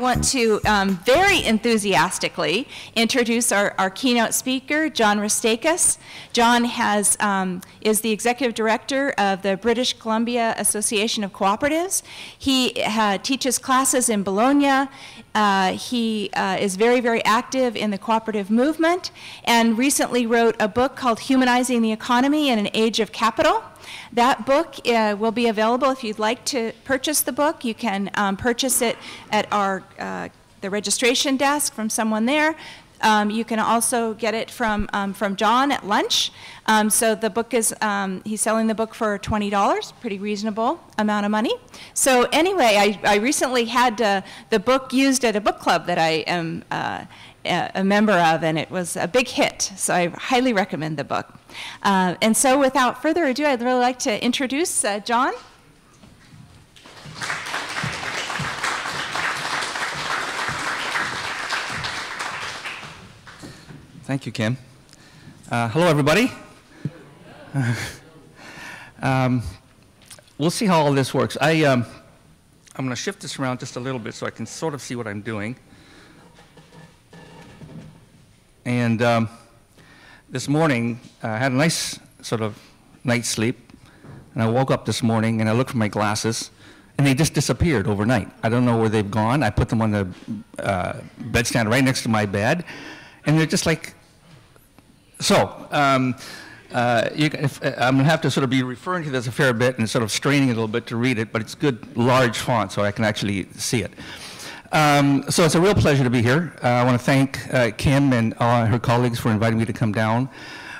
want to very enthusiastically introduce our keynote speaker, John Restakis. John has, is the executive director of the British Columbia Association of Cooperatives. He teaches classes in Bologna. He is very, very active in the cooperative movement and recently wrote a book called Humanizing the Economy in an Age of Capital. That book will be available if you'd like to purchase the book. You can purchase it at our, the registration desk from someone there. You can also get it from John at lunch. So the book is, he's selling the book for $20, pretty reasonable amount of money. So anyway, I recently had the book used at a book club that I am a member of, and it was a big hit. So I highly recommend the book. And so without further ado, I'd really like to introduce John. Thank you, Kim. Hello, everybody. We'll see how all this works. I'm going to shift this around just a little bit so I can sort of see what I'm doing. And this morning, I had a nice sort of night's sleep. And I woke up this morning, and I looked for my glasses. And they just disappeared overnight. I don't know where they've gone. I put them on the bedstand right next to my bed. And they're just like, so I'm going to have to sort of be referring to this a fair bit and sort of straining it a little bit to read it, but it's good large font so I can actually see it. So it's a real pleasure to be here. I want to thank Kim and all her colleagues for inviting me to come down.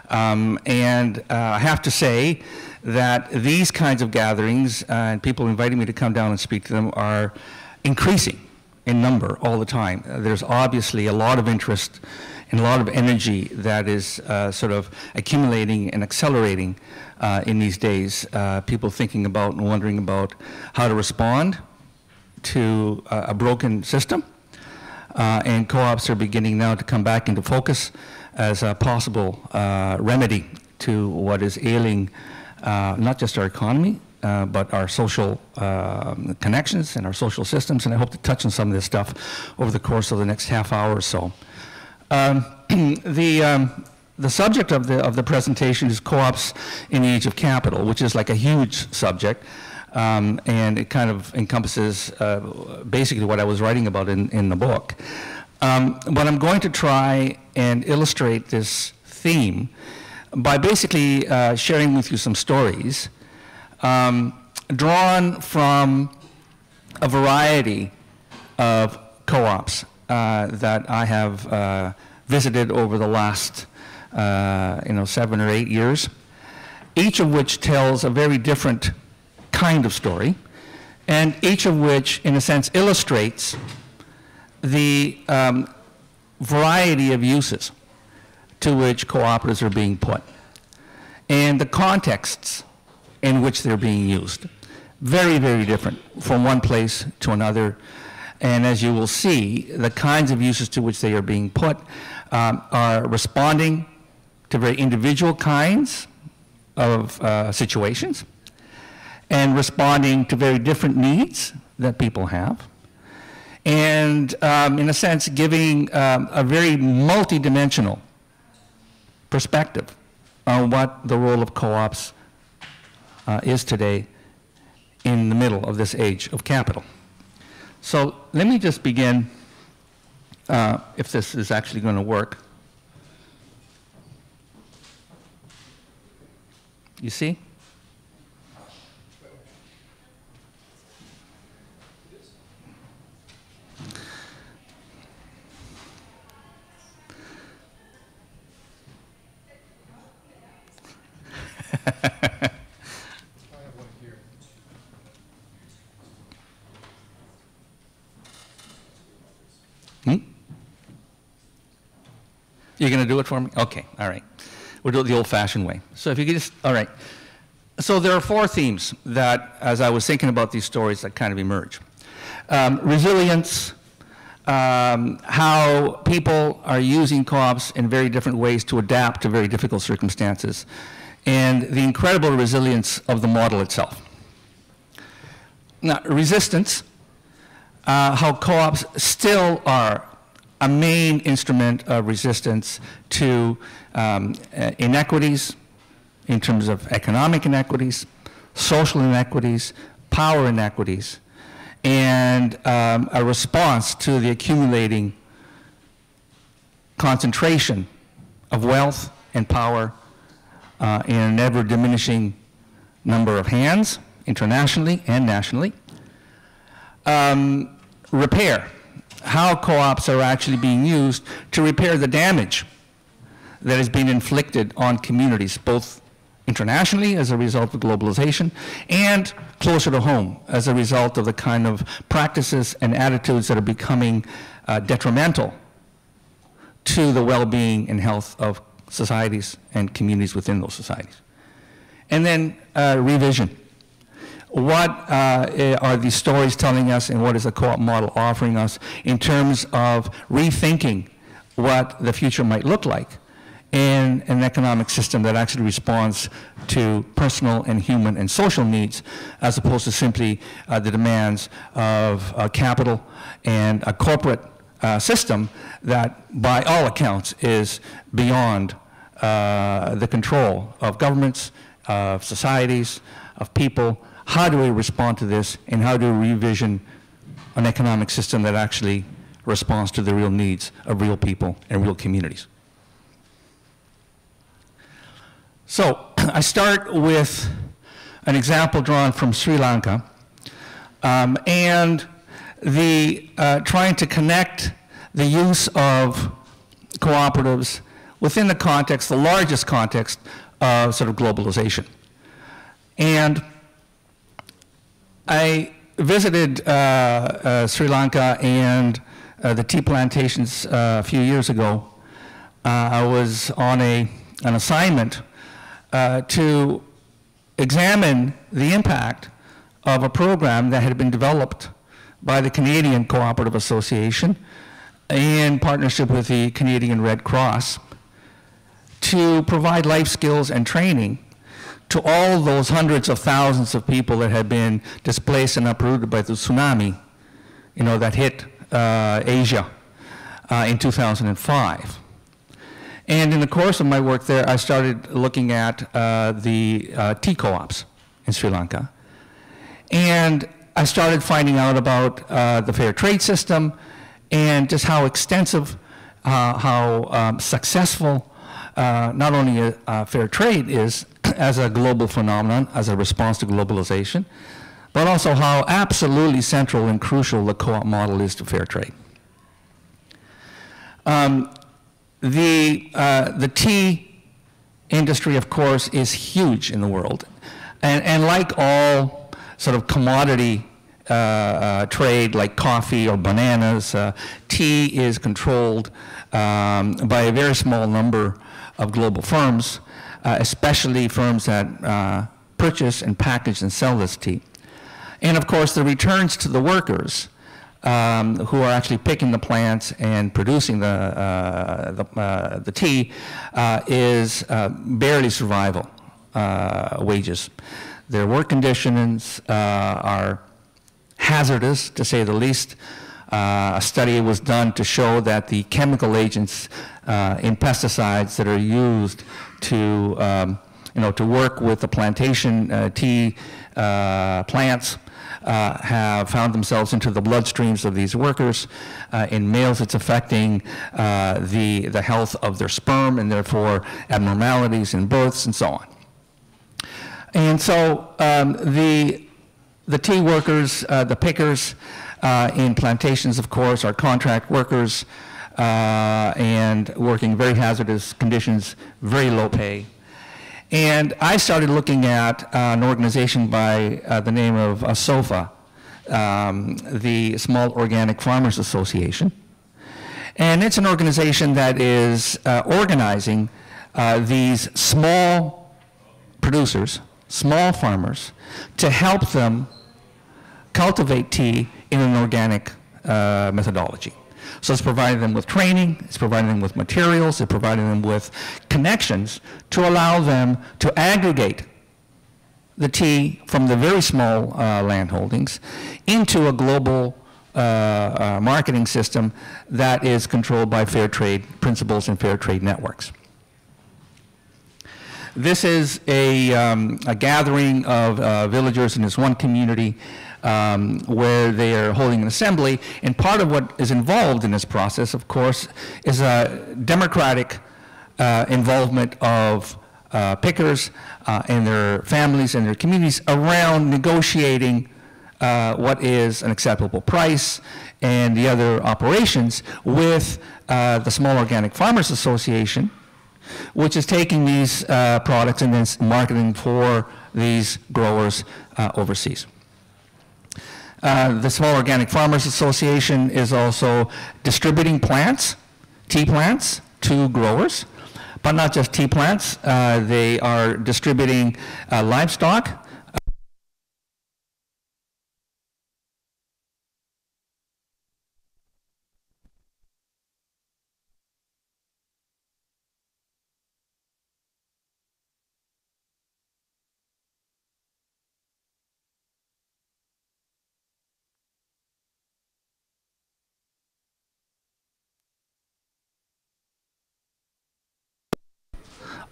I have to say that these kinds of gatherings and people inviting me to come down and speak to them are increasing in number all the time. There's obviously a lot of interest and a lot of energy that is sort of accumulating and accelerating in these days. People thinking about and wondering about how to respond to a broken system. And co-ops are beginning now to come back into focus as a possible remedy to what is ailing not just our economy, but our social connections and our social systems, and I hope to touch on some of this stuff over the course of the next half hour or so. The subject of the presentation is co-ops in the age of capital, which is like a huge subject, and it kind of encompasses basically what I was writing about in the book. But I'm going to try and illustrate this theme by basically sharing with you some stories drawn from a variety of co-ops that I have visited over the last 7 or 8 years, each of which tells a very different kind of story, and each of which, in a sense, illustrates the variety of uses to which cooperatives are being put, and the contexts in which they're being used. Very, very different from one place to another. And as you will see, the kinds of uses to which they are being put are responding to very individual kinds of situations and responding to very different needs that people have. And in a sense, giving a very multidimensional perspective on what the role of co-ops is today in the middle of this age of capital. So let me just begin, if this is actually going to work. You see? You're going to do it for me? Okay, all right. We'll do it the old-fashioned way. So if you could just, all right. So there are four themes that, as I was thinking about these stories, that kind of emerge. Resilience, how people are using co-ops in very different ways to adapt to very difficult circumstances, and the incredible resilience of the model itself. Now, resistance, how co-ops still are a main instrument of resistance to inequities in terms of economic inequities, social inequities, power inequities, and a response to the accumulating concentration of wealth and power in an ever-diminishing number of hands, internationally and nationally. Repair, how co-ops are actually being used to repair the damage that has been inflicted on communities, both internationally as a result of globalization and closer to home as a result of the kind of practices and attitudes that are becoming detrimental to the well-being and health of societies and communities within those societies. And then revision. What are these stories telling us, and what is the co-op model offering us in terms of rethinking what the future might look like in an economic system that actually responds to personal and human and social needs, as opposed to simply the demands of capital and a corporate system that, by all accounts, is beyond the control of governments, of societies, of people. How do we respond to this, and how do we revision an economic system that actually responds to the real needs of real people and real communities? So I start with an example drawn from Sri Lanka and the trying to connect the use of cooperatives within the context, the largest context of sort of globalization. And I visited Sri Lanka and the tea plantations a few years ago. I was on an assignment to examine the impact of a program that had been developed by the Canadian Cooperative Association in partnership with the Canadian Red Cross to provide life skills and training to all those hundreds of thousands of people that had been displaced and uprooted by the tsunami, you know, that hit Asia in 2005. And in the course of my work there, I started looking at the tea co-ops in Sri Lanka. And I started finding out about the fair trade system and just how extensive, how successful not only fair trade is as a global phenomenon, as a response to globalization, but also how absolutely central and crucial the co-op model is to fair trade. The tea industry, of course, is huge in the world. And like all sort of commodity trade, like coffee or bananas, tea is controlled by a very small number of global firms, especially firms that purchase and package and sell this tea. And of course, the returns to the workers who are actually picking the plants and producing the tea is barely survival wages. Their work conditions are hazardous, to say the least. A study was done to show that the chemical agents in pesticides that are used to, you know, to work with the plantation tea plants have found themselves into the bloodstreams of these workers. In males, it's affecting the health of their sperm, and therefore abnormalities in births and so on. And so the tea workers, the pickers in plantations, of course, are contract workers and working very hazardous conditions, very low pay. And I started looking at an organization by the name of ASOFA, the Small Organic Farmers Association. And it's an organization that is organizing these small producers, small farmers, to help them cultivate tea in an organic methodology. So it's providing them with training, it's providing them with materials, it's providing them with connections to allow them to aggregate the tea from the very small land holdings into a global marketing system that is controlled by fair trade principles and fair trade networks. This is a gathering of villagers in this one community where they are holding an assembly, and part of what is involved in this process, of course, is a democratic involvement of pickers and their families and their communities around negotiating what is an acceptable price and the other operations with the Small Organic Farmers Association, which is taking these products and then marketing for these growers overseas. The Small Organic Farmers Association is also distributing plants, tea plants, to growers, but not just tea plants. They are distributing livestock,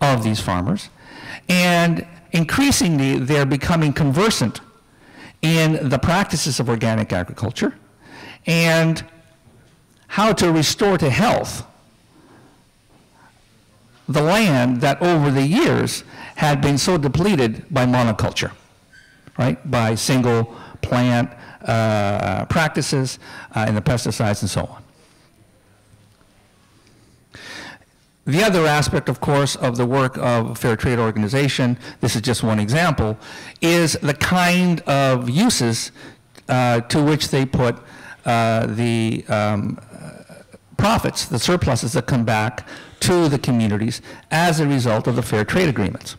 of these farmers, and increasingly they're becoming conversant in the practices of organic agriculture and how to restore to health the land that over the years had been so depleted by monoculture, right? By single plant practices and the pesticides and so on. The other aspect, of course, of the work of a fair trade organization, this is just one example, is the kind of uses to which they put the profits, the surpluses that come back to the communities as a result of the fair trade agreements.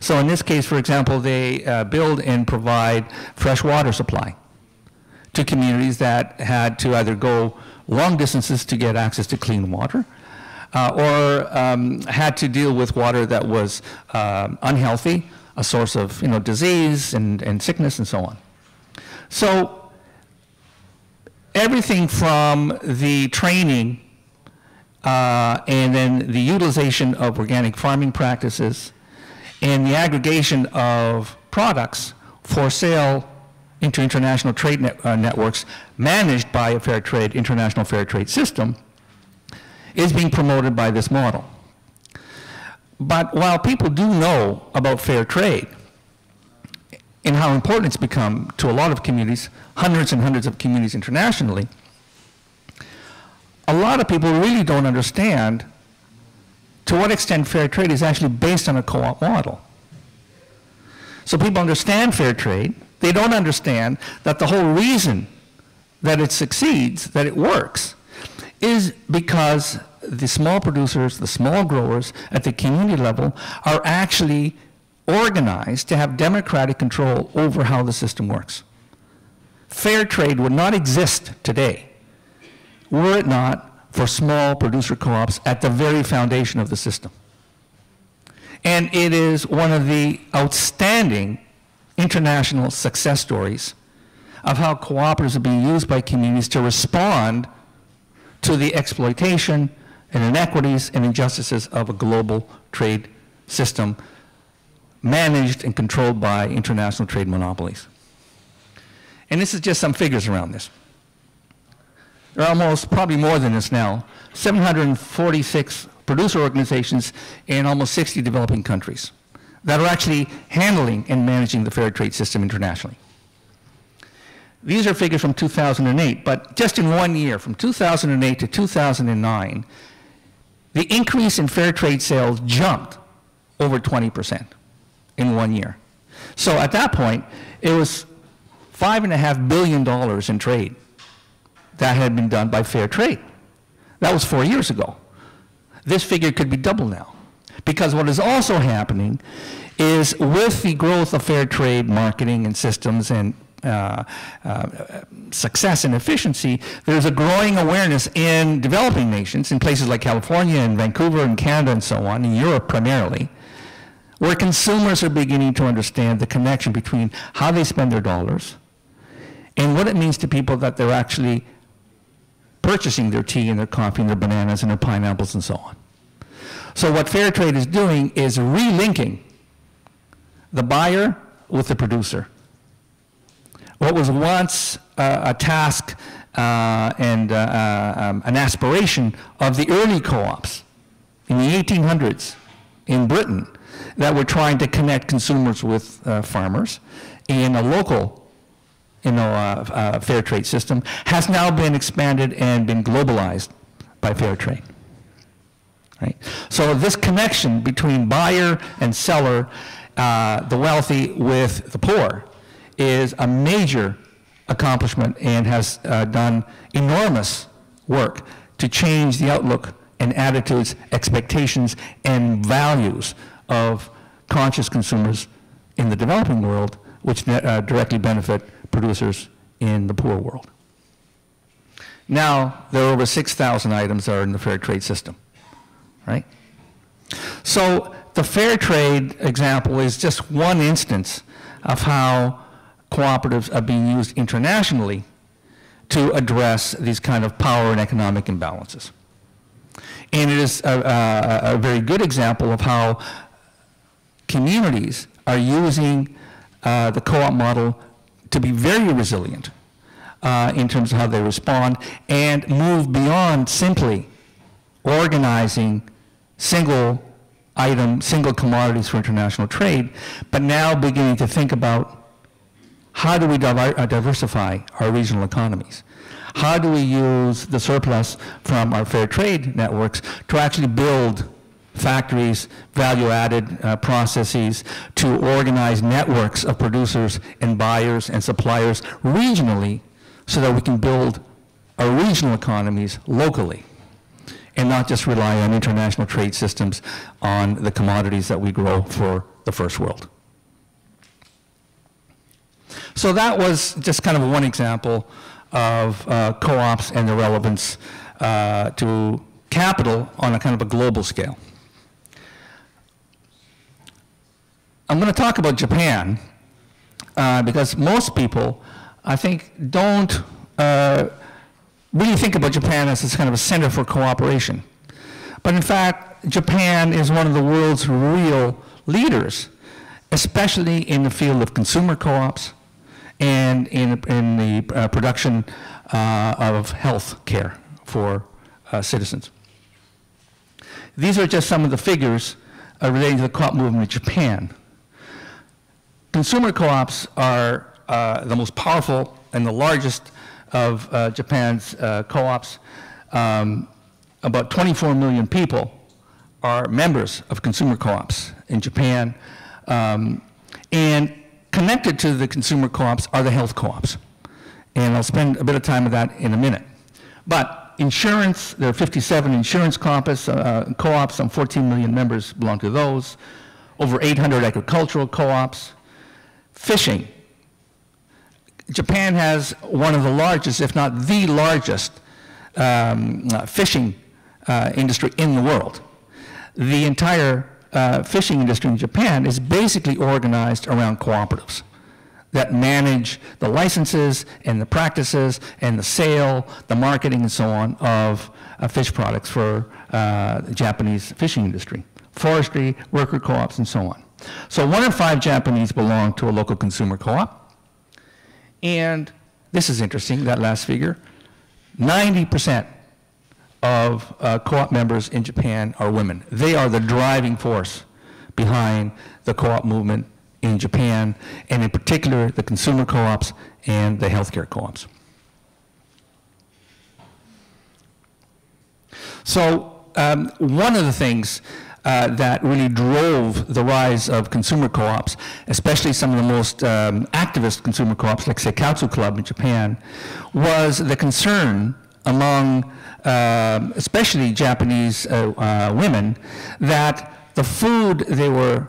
So in this case, for example, they build and provide fresh water supply to communities that had to either go long distances to get access to clean water, or had to deal with water that was unhealthy, a source of disease and sickness and so on. So everything from the training and then the utilization of organic farming practices and the aggregation of products for sale into international trade networks managed by a fair trade, international fair trade system is being promoted by this model. But while people do know about fair trade and how important it's become to a lot of communities, hundreds and hundreds of communities internationally, a lot of people really don't understand to what extent fair trade is actually based on a co-op model. So people understand fair trade, they don't understand that the whole reason that it succeeds, that it works, is because the small producers, the small growers at the community level are actually organized to have democratic control over how the system works. Fair trade would not exist today were it not for small producer co-ops at the very foundation of the system. And it is one of the outstanding international success stories of how cooperatives are being used by communities to respond to the exploitation and inequities and injustices of a global trade system managed and controlled by international trade monopolies. And this is just some figures around this. There are almost, probably more than this now, 746 producer organizations in almost 60 developing countries that are actually handling and managing the fair trade system internationally. These are figures from 2008, but just in one year, from 2008 to 2009, the increase in fair trade sales jumped over 20% in one year. So at that point, it was $5.5 billion in trade that had been done by fair trade. That was 4 years ago. This figure could be double now, because what is also happening is with the growth of fair trade marketing and systems and success and efficiency, there's a growing awareness in developing nations, in places like California and Vancouver and Canada and so on, in Europe primarily, where consumers are beginning to understand the connection between how they spend their dollars and what it means to people that they're actually purchasing their tea and their coffee and their bananas and their pineapples and so on. So what fair trade is doing is relinking the buyer with the producer. What was once a task and an aspiration of the early co-ops in the 1800s in Britain that were trying to connect consumers with farmers in a local fair trade system has now been expanded and been globalized by fair trade. Right? So this connection between buyer and seller, the wealthy with the poor, is a major accomplishment and has done enormous work to change the outlook and attitudes, expectations, and values of conscious consumers in the developing world, which directly benefit producers in the poor world. Now, there are over 6,000 items that are in the fair trade system, right? So the fair trade example is just one instance of how cooperatives are being used internationally to address these kind of power and economic imbalances. And it is a very good example of how communities are using the co-op model to be very resilient in terms of how they respond and move beyond simply organizing single item, single commodities for international trade, but now beginning to think about how do we diversify our regional economies? How do we use the surplus from our fair trade networks to actually build factories, value-added processes, to organize networks of producers and buyers and suppliers regionally so that we can build our regional economies locally and not just rely on international trade systems on the commodities that we grow for the first world. So that was just kind of one example of co-ops and their relevance to capital on a kind of a global scale. I'm going to talk about Japan because most people, I think, don't really think about Japan as this kind of a center for cooperation. But in fact, Japan is one of the world's real leaders, especially in the field of consumer co-ops and in the production of health care for citizens. These are just some of the figures relating to the co-op movement in Japan. Consumer co-ops are the most powerful and the largest of Japan's co-ops. About 24 million people are members of consumer co-ops in Japan. And connected to the consumer co-ops are the health co-ops. And I'll spend a bit of time with that in a minute. But insurance, there are 57 insurance co-ops, some 14 million members belong to those, over 800 agricultural co-ops. Fishing. Japan has one of the largest, if not the largest, fishing industry in the world. The entire fishing industry in Japan is basically organized around cooperatives that manage the licenses and the practices and the sale, the marketing and so on of fish products for the Japanese fishing industry. Forestry, worker co-ops and so on. So 1 in 5 Japanese belong to a local consumer co-op. And this is interesting, that last figure, 90% of co-op members in Japan are women. They are the driving force behind the co-op movement in Japan, and in particular, the consumer co-ops and the healthcare co-ops. So one of the things that really drove the rise of consumer co-ops, especially some of the most activist consumer co-ops like Seikatsu Club in Japan, was the concern among especially Japanese women that the food they were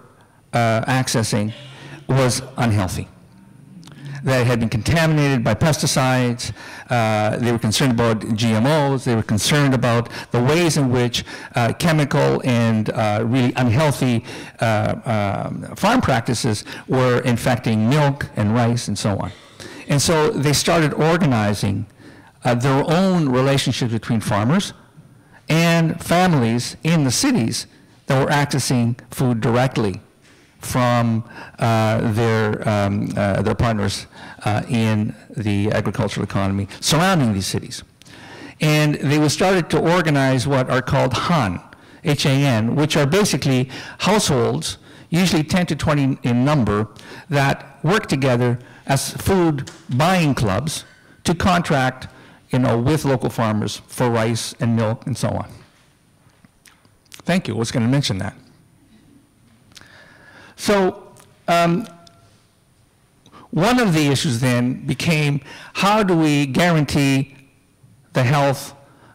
accessing was unhealthy, that it had been contaminated by pesticides, they were concerned about GMOs, they were concerned about the ways in which chemical and really unhealthy farm practices were infecting milk and rice and so on. And so they started organizing their own relationships between farmers and families in the cities that were accessing food directly from their partners in the agricultural economy surrounding these cities. And they were started to organize what are called HAN, H-A-N, which are basically households, usually 10 to 20 in number, that work together as food buying clubs to contract, you know, with local farmers for rice and milk and so on. Thank you, I was going to mention that. So one of the issues then became, how do we guarantee the health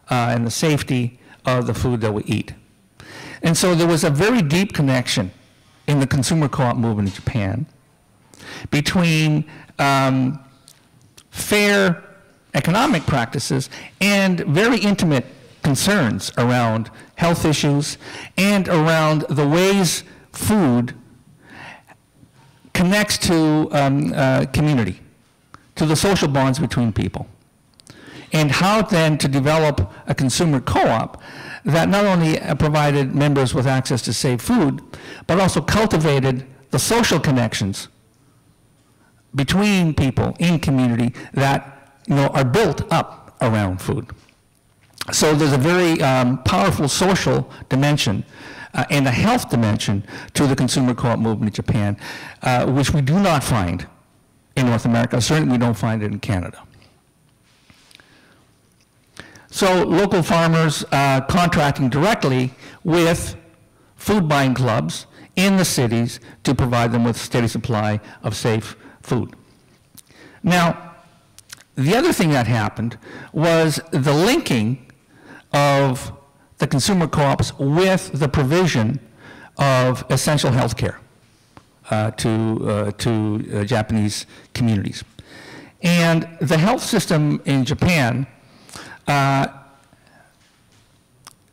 and the safety of the food that we eat? And so there was a very deep connection in the consumer co-op movement in Japan between fair economic practices and very intimate concerns around health issues and around the ways food connects to community, to the social bonds between people. And how then to develop a consumer co-op that not only provided members with access to safe food, but also cultivated the social connections between people in community that, you know, are built up around food. So there's a very powerful social dimension and a health dimension to the consumer co-op movement in Japan, which we do not find in North America. Certainly we don't find it in Canada. So local farmers contracting directly with food buying clubs in the cities to provide them with steady supply of safe food. Now, the other thing that happened was the linking of the consumer co-ops with the provision of essential health care to Japanese communities. And the health system in Japan, I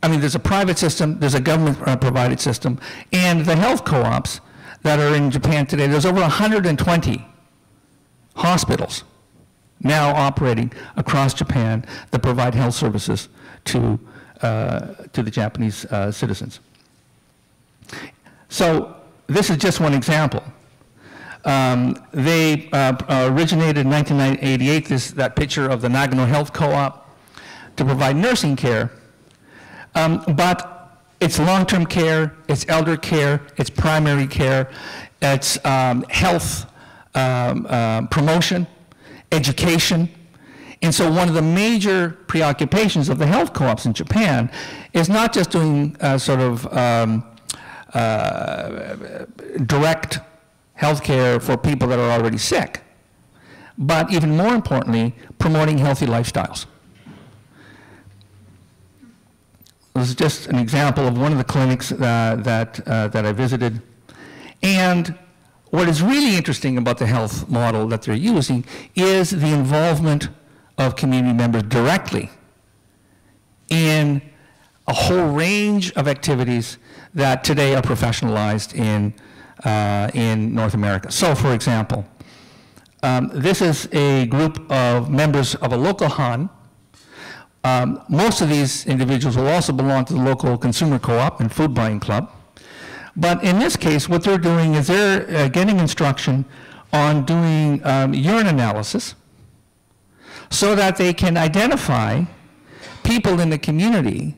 mean, there's a private system, there's a government-provided system, and the health co-ops that are in Japan today, there's over 120 hospitals now operating across Japan that provide health services to the Japanese citizens. So this is just one example. They originated in 1988, that picture of the Nagano Health Co-op, to provide nursing care, but it's long-term care, it's elder care, it's primary care, it's health promotion, education. And so one of the major preoccupations of the health co-ops in Japan is not just doing sort of direct health care for people that are already sick, but even more importantly, promoting healthy lifestyles. This is just an example of one of the clinics that I visited. And what is really interesting about the health model that they're using is the involvement of community members directly in a whole range of activities that today are professionalized in North America. So, for example, this is a group of members of a local HAN. Most of these individuals will also belong to the local consumer co-op and food buying club. But in this case, what they're doing is they're getting instruction on doing urine analysis so that they can identify people in the community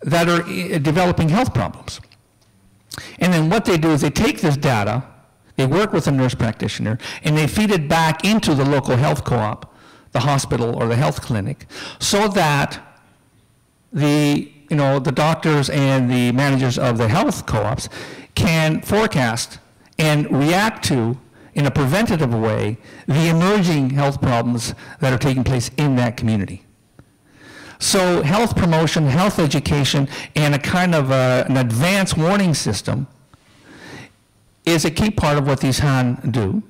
that are developing health problems. And then what they do is they take this data, they work with a nurse practitioner, and they feed it back into the local health co-op, the hospital or the health clinic, so that the, you know, the doctors and the managers of the health co-ops can forecast and react to, in a preventative way, the emerging health problems that are taking place in that community. So health promotion, health education, and a kind of an advanced warning system is a key part of what these HAN do.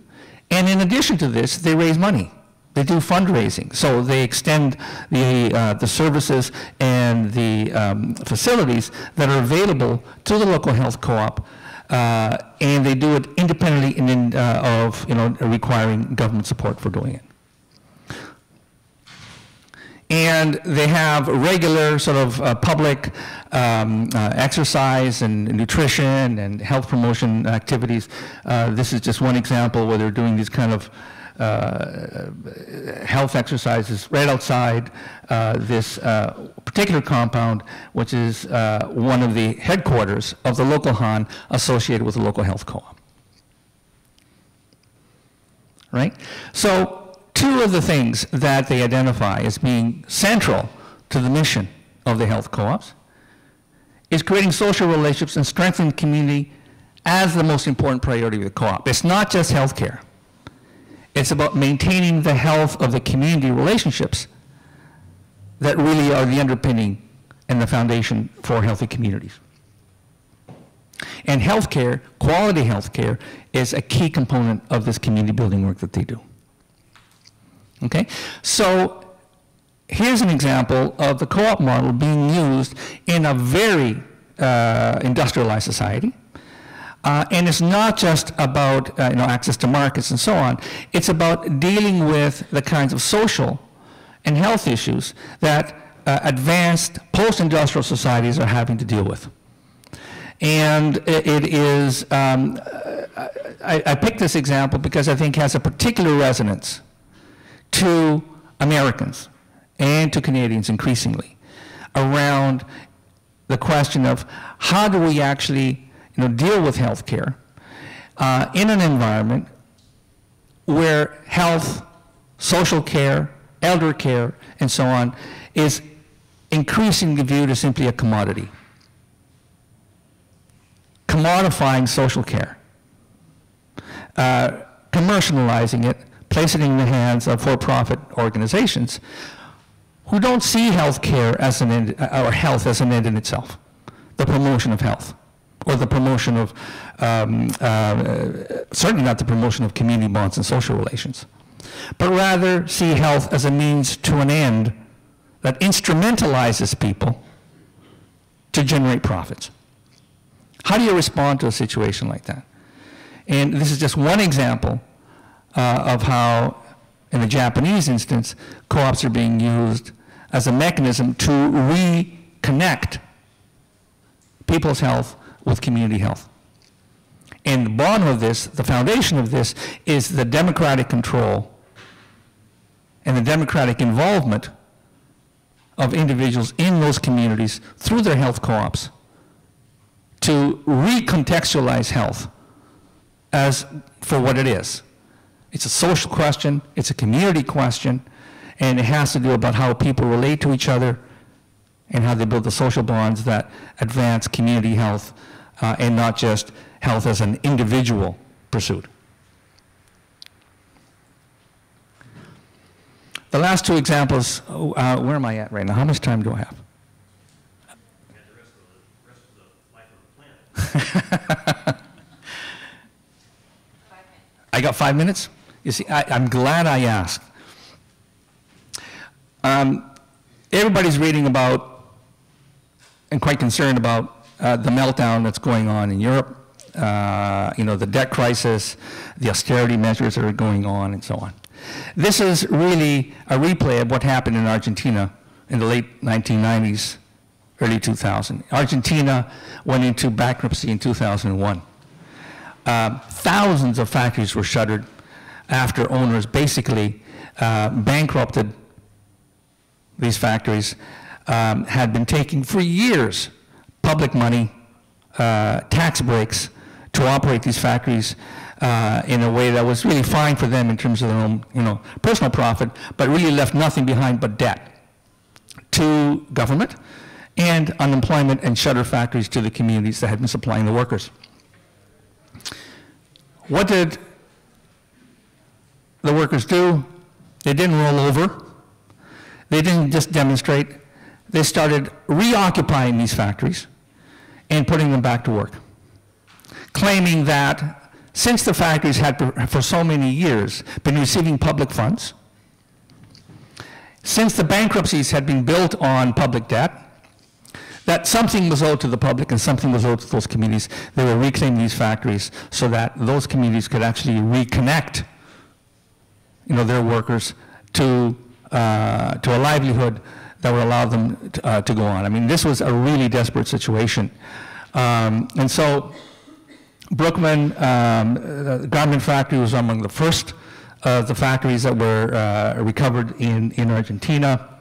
And in addition to this, they raise money. They do fundraising, so they extend the services and the facilities that are available to the local health co-op, and they do it independently of requiring government support for doing it. and they have regular sort of public exercise and nutrition and health promotion activities. This is just one example where they're doing these kind of health exercises right outside this particular compound, which is one of the headquarters of the local HAN associated with the local health co-op. Right? So two of the things that they identify as being central to the mission of the health co-ops is creating social relationships and strengthening community as the most important priority of the co-op. It's not just healthcare. It's about maintaining the health of the community relationships that really are the underpinning and the foundation for healthy communities. And healthcare, quality healthcare, is a key component of this community building work that they do. Okay? So here's an example of the co-op model being used in a very industrialized society. And it's not just about you know, access to markets and so on. It's about dealing with the kinds of social and health issues that advanced post-industrial societies are having to deal with. And it is, I picked this example because I think it has a particular resonance to Americans and to Canadians increasingly around the question of how do we actually deal with healthcare in an environment where health, social care, elder care, and so on is increasingly viewed as simply a commodity. Commodifying social care, commercializing it, placing it in the hands of for-profit organizations who don't see healthcare as an end, or health as an end in itself, the promotion of health. Or the promotion of, certainly not the promotion of community bonds and social relations, but rather see health as a means to an end that instrumentalizes people to generate profits. How do you respond to a situation like that? And this is just one example of how, in the Japanese instance, co-ops are being used as a mechanism to reconnect people's health with community health. And the bottom of this, the foundation of this, is the democratic control and the democratic involvement of individuals in those communities through their health co-ops to recontextualize health as for what it is. It's a social question, it's a community question, and it has to do about how people relate to each other and how they build the social bonds that advance community health and not just health as an individual pursuit. The last two examples, where am I at right now? How much time do I have? You had the rest of the life of the planet. 5 minutes. I got 5 minutes? You see, I'm glad I asked. Everybody's reading about and quite concerned about the meltdown that's going on in Europe, you know, the debt crisis, the austerity measures that are going on, and so on. This is really a replay of what happened in Argentina in the late 1990s, early 2000. Argentina went into bankruptcy in 2001. Thousands of factories were shuttered after owners basically bankrupted these factories, had been taking for years public money, tax breaks to operate these factories in a way that was really fine for them in terms of their own personal profit, but really left nothing behind but debt to government and unemployment and shutter factories to the communities that had been supplying the workers. What did the workers do? They didn't roll over. They didn't just demonstrate. They started reoccupying these factories and putting them back to work, claiming that since the factories had for so many years been receiving public funds, since the bankruptcies had been built on public debt, that something was owed to the public and something was owed to those communities. They were reclaiming these factories so that those communities could actually reconnect their workers to to a livelihood that would allow them to go on. I mean, this was a really desperate situation. And so Brookman, the garment factory, was among the first of the factories that were recovered in Argentina.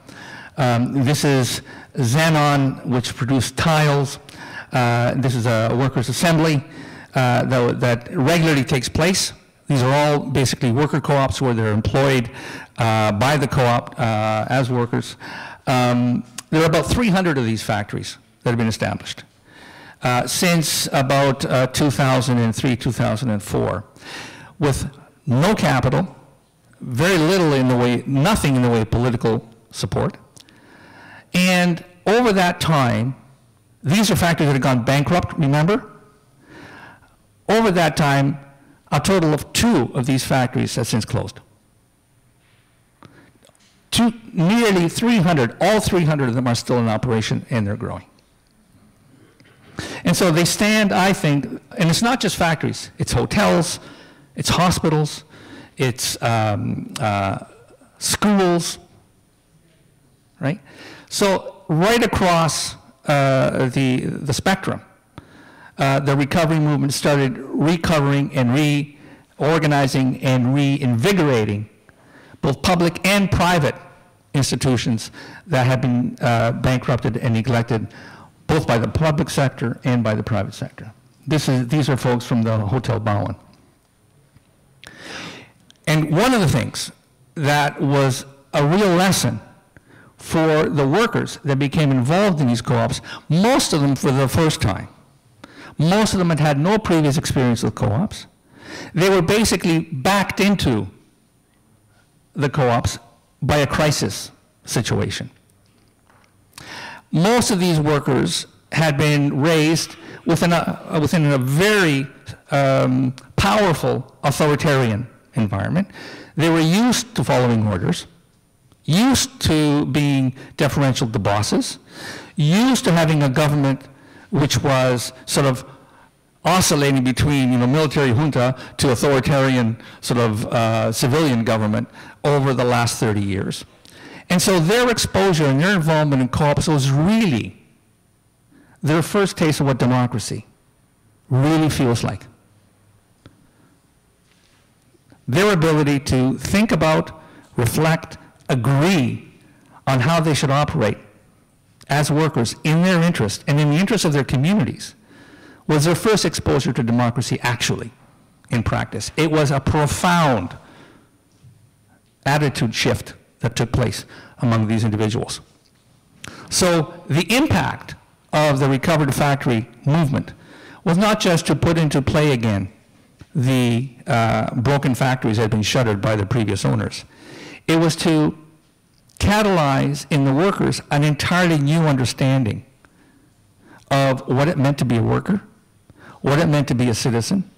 This is Xanon, which produced tiles. This is a workers' assembly that regularly takes place. These are all basically worker co-ops where they're employed by the co-op as workers. There are about 300 of these factories that have been established since about 2003, 2004, with no capital, very little in the way, nothing in the way of political support. And over that time, these are factories that have gone bankrupt, remember? Over that time, a total of 2 of these factories have since closed. Nearly 300, all 300 of them are still in operation, and they're growing. And so they stand, I think, and it's not just factories, it's hotels, it's hospitals, it's schools, right? So right across the spectrum, the recovery movement started recovering and reorganizing and reinvigorating both public and private institutions that had been bankrupted and neglected, both by the public sector and by the private sector. These are folks from the Hotel Bowen. And one of the things that was a real lesson for the workers that became involved in these co-ops, most of them for the first time, most of them had had no previous experience with co-ops. They were basically backed into the co-ops by a crisis situation. Most of these workers had been raised within a very powerful authoritarian environment. They were used to following orders, used to being deferential to bosses, used to having a government which was sort of oscillating between, you know, military junta to authoritarian sort of civilian government over the last 30 years. And so their exposure and their involvement in co-ops was really their first taste of what democracy really feels like. Their ability to think about, reflect, agree on how they should operate as workers in their interest and in the interest of their communities was their first exposure to democracy actually in practice. It was a profound attitude shift that took place among these individuals. So the impact of the recovered factory movement was not just to put into play again the broken factories that had been shuttered by the previous owners. It was to catalyze in the workers an entirely new understanding of what it meant to be a worker, what it meant to be a citizen,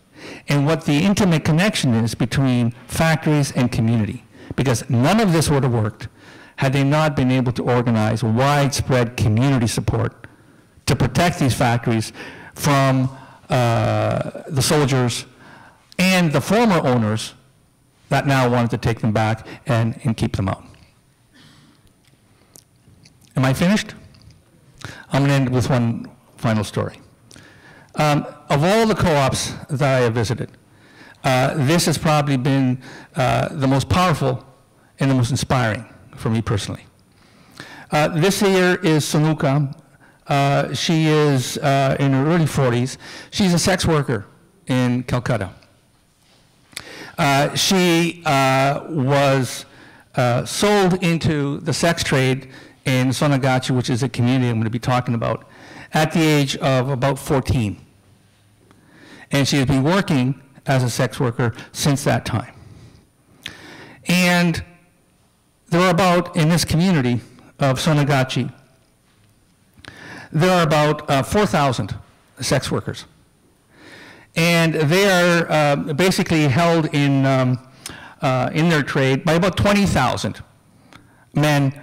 and what the intimate connection is between factories and community. Because none of this would have worked had they not been able to organize widespread community support to protect these factories from the soldiers and the former owners that now wanted to take them back and keep them out. Am I finished? I'm going to end with one final story. Of all the co-ops that I have visited, this has probably been the most powerful and the most inspiring for me personally. This here is Sanuka. She is in her early 40s. She's a sex worker in Calcutta. She was sold into the sex trade in Sonagachi, which is a community I'm going to be talking about, at the age of about 14. And she has been working as a sex worker since that time. And there are about, in this community of Sonagachi, there are about 4,000 sex workers. And they are basically held in their trade by about 20,000 men,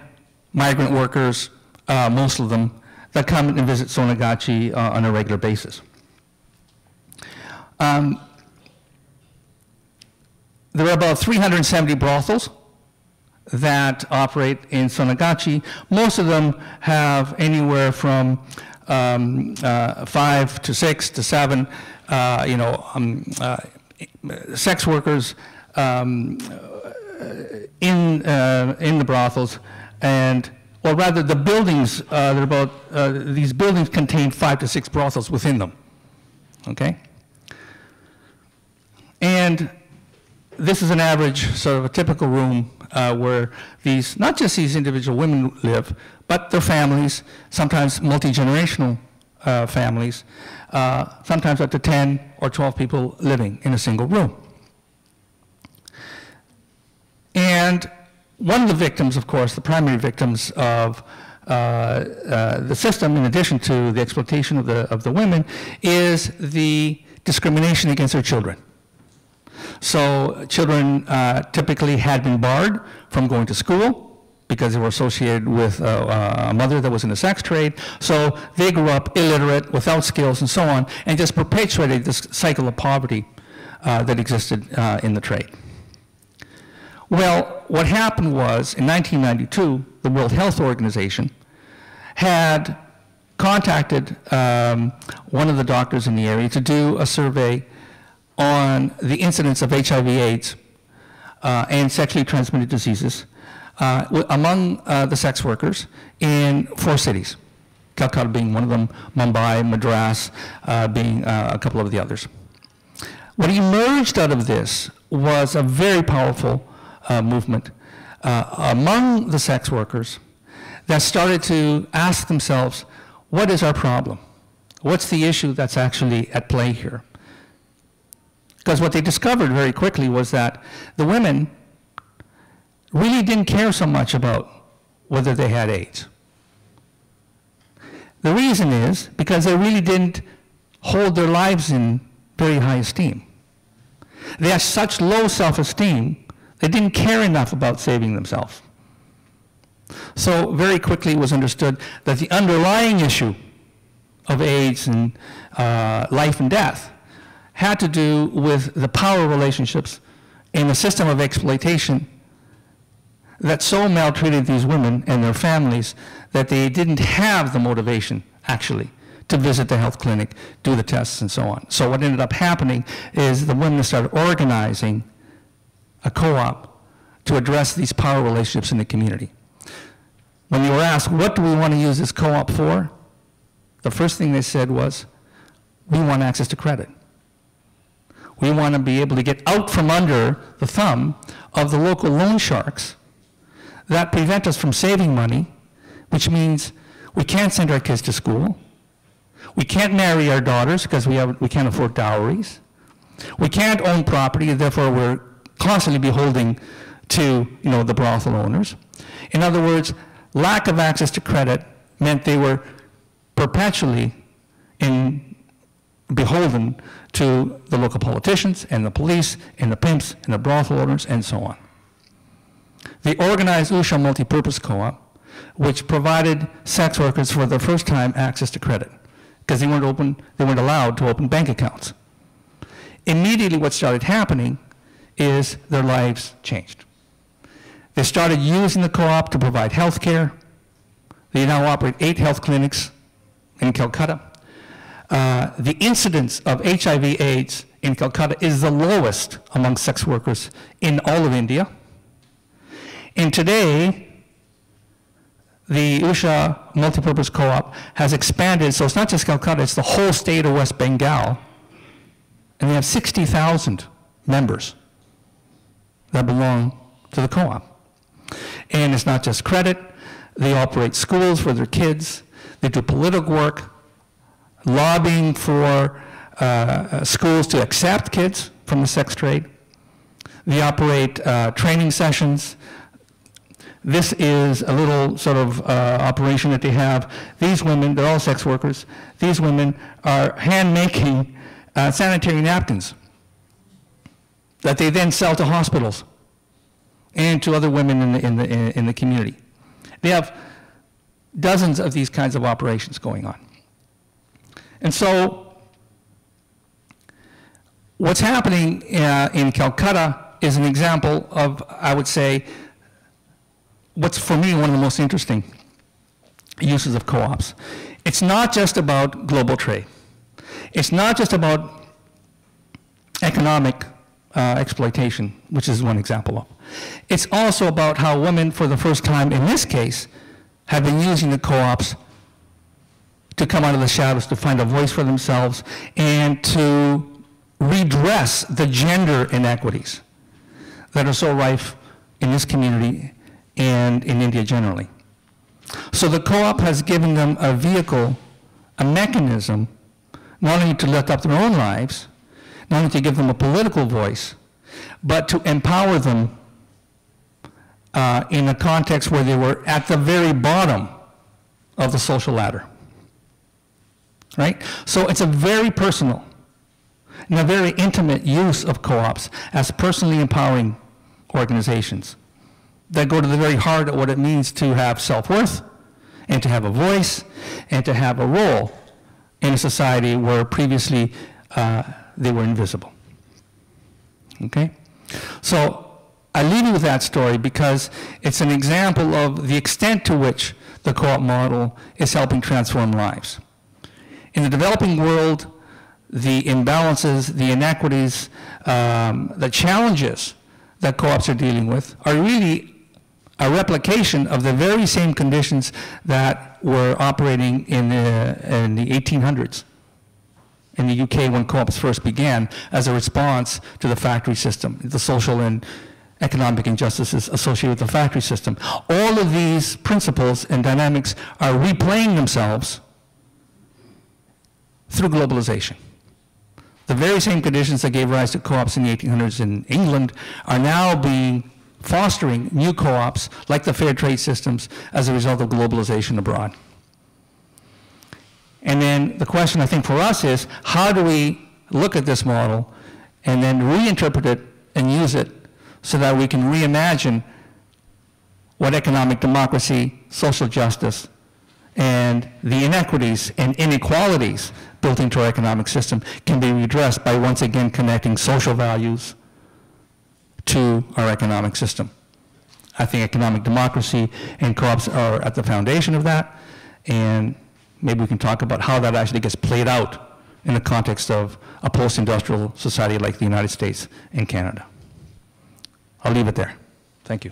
migrant workers, most of them, that come and visit Sonagachi on a regular basis. There are about 370 brothels that operate in Sonagachi. Most of them have anywhere from 5 to 6 to 7, sex workers in the brothels, and or rather the buildings. These buildings contain 5 to 6 brothels within them. Okay, and this is an average, sort of a typical room where these, not just these individual women live, but their families, sometimes multi-generational families, sometimes up to 10 or 12 people living in a single room. And one of the victims, of course, the primary victims of the system, in addition to the exploitation of the women, is the discrimination against their children. So children typically had been barred from going to school because they were associated with a mother that was in the sex trade. So they grew up illiterate, without skills, and so on, and just perpetuated this cycle of poverty that existed in the trade. Well, what happened was, in 1992, the World Health Organization had contacted one of the doctors in the area to do a survey on the incidence of HIV/AIDS and sexually transmitted diseases among the sex workers in 4 cities, Calcutta being one of them, Mumbai, Madras being a couple of the others. What emerged out of this was a very powerful movement among the sex workers that started to ask themselves, what is our problem? What's the issue that's actually at play here? Because what they discovered very quickly was that the women really didn't care so much about whether they had AIDS. The reason is because they really didn't hold their lives in very high esteem. They had such low self-esteem, they didn't care enough about saving themselves. So very quickly it was understood that the underlying issue of AIDS and life and death had to do with the power relationships in a system of exploitation that so maltreated these women and their families that they didn't have the motivation, actually, to visit the health clinic, do the tests, and so on. So what ended up happening is the women started organizing a co-op to address these power relationships in the community. When they were asked, what do we want to use this co-op for? The first thing they said was, we want access to credit. We want to be able to get out from under the thumb of the local loan sharks that prevent us from saving money, which means we can't send our kids to school. We can't marry our daughters because we can't afford dowries. We can't own property, therefore we're constantly beholden to the brothel owners. In other words, lack of access to credit meant they were perpetually beholden to the local politicians and the police and the pimps and the brothel owners and so on. They organized Usha Multipurpose Co-op, which provided sex workers for the first time access to credit because they weren't allowed to open bank accounts. Immediately what started happening is their lives changed. They started using the co-op to provide health care. They now operate 8 health clinics in Calcutta. The incidence of HIV/AIDS in Calcutta is the lowest among sex workers in all of India. And today, the Usha Multipurpose Co-op has expanded, so it's not just Calcutta, it's the whole state of West Bengal. And they have 60,000 members that belong to the co-op. And it's not just credit, they operate schools for their kids, they do political work, lobbying for schools to accept kids from the sex trade. They operate training sessions. This is a little sort of operation that they have. These women, they're all sex workers, these women are hand-making sanitary napkins that they then sell to hospitals and to other women in the community. They have dozens of these kinds of operations going on. And so what's happening in Calcutta is an example of, I would say, what's for me one of the most interesting uses of co-ops. It's not just about global trade. It's not just about economic exploitation, which is one example of. It's also about how women, for the first time in this case, have been using the co-ops to come out of the shadows, to find a voice for themselves, and to redress the gender inequities that are so rife in this community and in India generally. So the co-op has given them a vehicle, a mechanism, not only to lift up their own lives, not only to give them a political voice, but to empower them in a context where they were at the very bottom of the social ladder. Right? So it's a very personal and a very intimate use of co-ops as personally empowering organizations that go to the very heart of what it means to have self-worth and to have a voice and to have a role in a society where previously they were invisible. Okay? So I leave you with that story because it's an example of the extent to which the co-op model is helping transform lives. In the developing world, the imbalances, the inequities, the challenges that co-ops are dealing with are really a replication of the very same conditions that were operating in the 1800s in the UK when co-ops first began as a response to the factory system, the social and economic injustices associated with the factory system. All of these principles and dynamics are replaying themselves through globalization. The very same conditions that gave rise to co-ops in the 1800s in England are now fostering new co-ops like the fair trade systems as a result of globalization abroad. And then the question I think for us is, how do we look at this model and then reinterpret it and use it so that we can reimagine what economic democracy, social justice, and the inequities and inequalities built into our economic system can be redressed by once again connecting social values to our economic system. I think economic democracy and co-ops are at the foundation of that, and maybe we can talk about how that actually gets played out in the context of a post-industrial society like the United States and Canada. I'll leave it there. Thank you.